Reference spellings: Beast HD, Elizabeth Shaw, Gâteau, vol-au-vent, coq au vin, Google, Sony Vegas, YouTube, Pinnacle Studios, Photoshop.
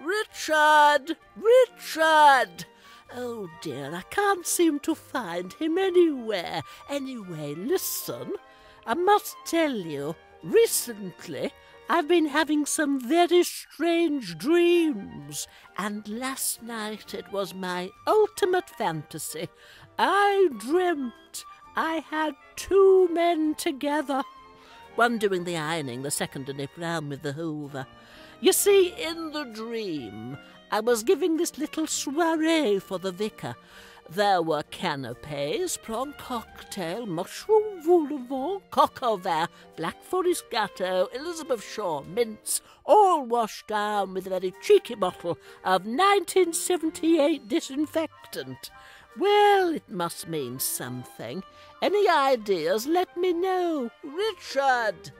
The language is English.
Richard! Richard! Oh dear, I can't seem to find him anywhere. Anyway, listen, I must tell you, recently I've been having some very strange dreams, and last night it was my ultimate fantasy. I dreamt I had two men together, one doing the ironing, the second in a pram with the hoover. You see, in the dream, I was giving this little soiree for the vicar. There were canapés, prawn cocktail, mushroom vol-au-vent, coq au vin, black forest gâteau, Elizabeth Shaw mince, all washed down with a very cheeky bottle of 1978 disinfectant. Well, it must mean something. Any ideas, let me know. Richard!